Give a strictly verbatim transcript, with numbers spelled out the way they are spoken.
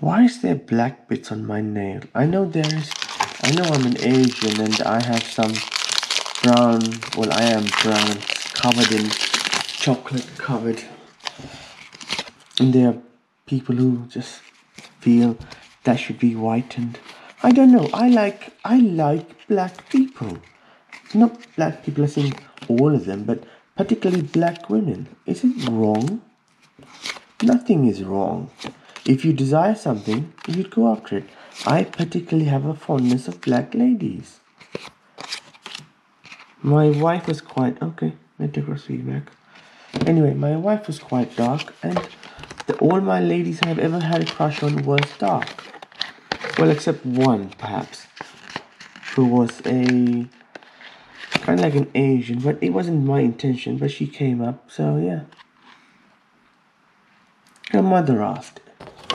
Why is there black bits on my nail? I know there is. I know I'm an Asian and I have some brown. Well, I am brown, covered in chocolate covered. And there are people who just feel that should be whitened. I don't know. I like. I like black people. Not black people, I think all of them, but particularly black women. Is it wrong? Nothing is wrong. If you desire something, you'd go after it. I particularly have a fondness of black ladies. My wife was quite... Okay, metagross feedback. Anyway, my wife was quite dark, and the, all my ladies I've ever had a crush on was dark. Well, except one, perhaps, who was a... kind of like an Asian, but it wasn't my intention, but she came up, so yeah. Her mother asked.